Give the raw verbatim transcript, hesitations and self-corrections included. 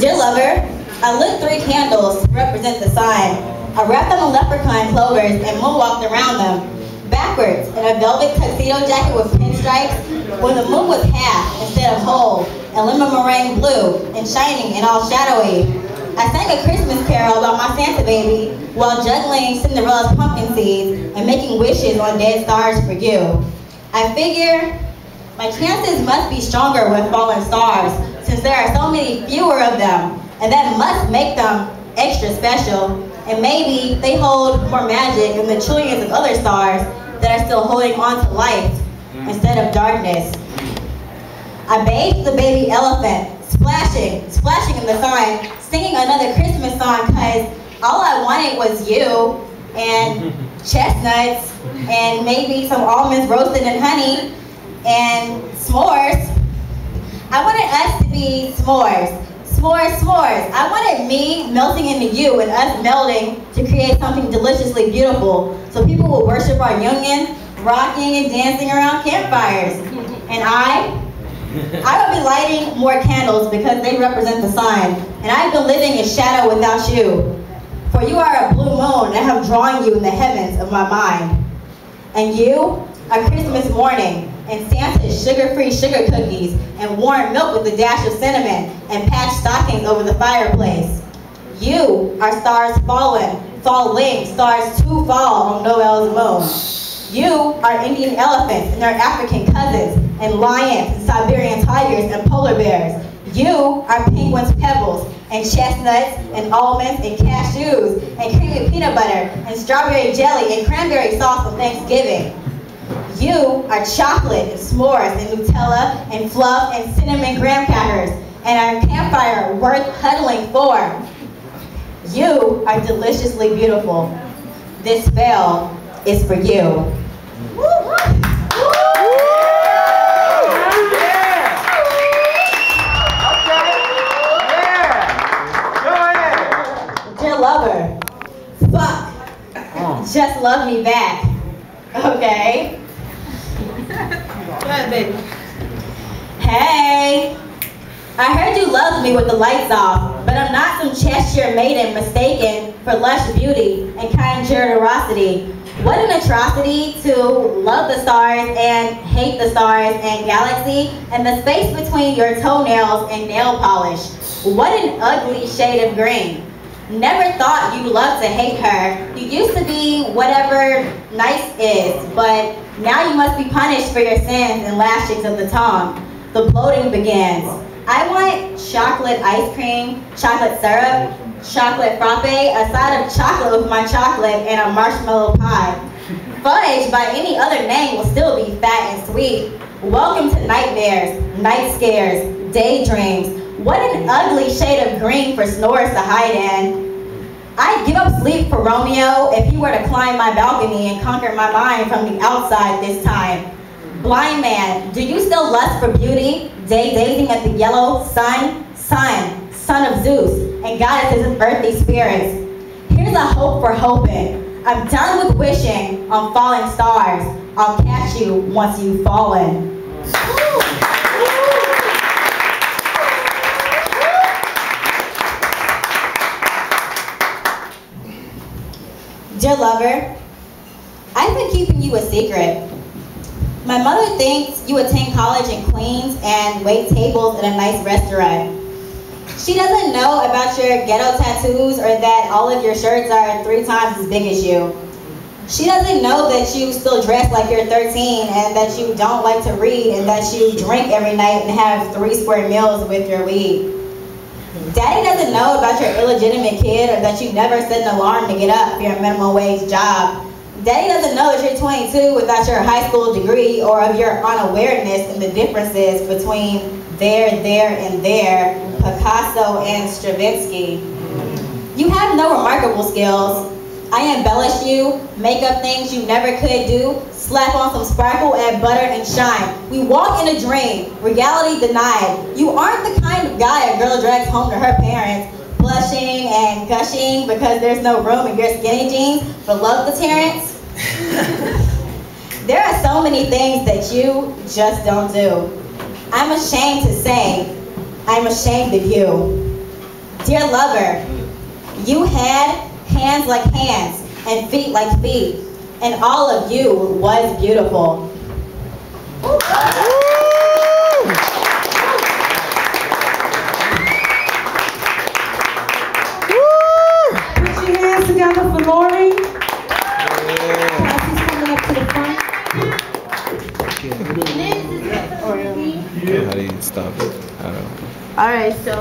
Dear Lover, I lit three candles to represent the sign. I wrapped them in leprechaun clovers and moonwalked around them, backwards, in a velvet tuxedo jacket with pinstripes, when the moon was half instead of whole, and lemon meringue blue, and shining and all shadowy. I sang a Christmas carol about my Santa baby while juggling Cinderella's pumpkin seeds and making wishes on dead stars for you. I figure my chances must be stronger with fallen stars, since there are so many fewer of them, and that must make them extra special. And maybe they hold more magic than the trillions of other stars that are still holding on to light instead of darkness. I bathed the baby elephant, splashing, splashing in the sun, singing another Christmas song, because all I wanted was you, and chestnuts, and maybe some almonds roasted in honey, and s'mores. I wanted us to be s'mores, s'mores, s'mores. I wanted me melting into you and us melding to create something deliciously beautiful, so people will worship our union, rocking and dancing around campfires. And I, I will be lighting more candles because they represent the sign, and I've been living in shadow without you. For you are a blue moon, and I have drawn you in the heavens of my mind. And you, a Christmas morning, and Santa's sugar-free sugar cookies, and warm milk with a dash of cinnamon, and patched stockings over the fireplace. You are stars fallen, falling, stars to fall on Noel's moon. You are Indian elephants and their African cousins, and lions, and Siberian tigers, and polar bears. You are penguins' pebbles, and chestnuts, and almonds, and cashews, and creamy peanut butter, and strawberry jelly, and cranberry sauce on Thanksgiving. You are chocolate, and s'mores, and Nutella, and fluff, and cinnamon graham crackers, and our campfire worth huddling for. You are deliciously beautiful. This veil is for you. Woo! Woo! Yeah! Okay. Yeah. Go ahead. Dear Lover, fuck. Oh. Just love me back. Okay? Go ahead, baby. Hey. I heard you loved me with the lights off, but I'm not some Cheshire maiden mistaken for lush beauty and kind generosity. What an atrocity to love the stars and hate the stars and galaxy and the space between your toenails and nail polish. What an ugly shade of green. Never thought you loved to hate her. You used to be whatever nice is, but now you must be punished for your sins and lashings of the tongue. The bloating begins. I want chocolate ice cream, chocolate syrup, chocolate frappe, a side of chocolate with my chocolate, and a marshmallow pie. Fudge by any other name will still be fat and sweet. Welcome to nightmares, night scares, daydreams. What an ugly shade of green for snores to hide in. I'd give up sleep for Romeo if he were to climb my balcony and conquer my mind from the outside this time. Blind man, do you still lust for beauty, day gazing at the yellow sun, sun, son of Zeus, and goddesses of earthly spirits? Here's a hope for hoping. I'm done with wishing on falling stars. I'll catch you once you've fallen. Dear Lover, I've been keeping you a secret. My mother thinks you attend college in Queens and wait tables at a nice restaurant. She doesn't know about your ghetto tattoos or that all of your shirts are three times as big as you. She doesn't know that you still dress like you're thirteen and that you don't like to read and that you drink every night and have three square meals with your weed. Daddy doesn't know about your illegitimate kid or that you never set an alarm to get up for your minimum wage job. Daddy doesn't know that you're twenty-two without your high school degree or of your unawareness and the differences between there, there, and there, Picasso and Stravinsky. You have no remarkable skills. I embellish you, make up things you never could do, slap on some sparkle, add butter, and shine. We walk in a dream, reality denied. You aren't the kind of guy a girl drags home to her parents, blushing and gushing because there's no room in your skinny jeans, but love the Terrence. There are so many things that you just don't do. I'm ashamed to say I'm ashamed of you. Dear lover, you had hands like hands and feet like feet, and all of you was beautiful. Put your hands together for Lori. Cassie's coming up to the front. Yeah. How do you stop it? I don't know. All right, so.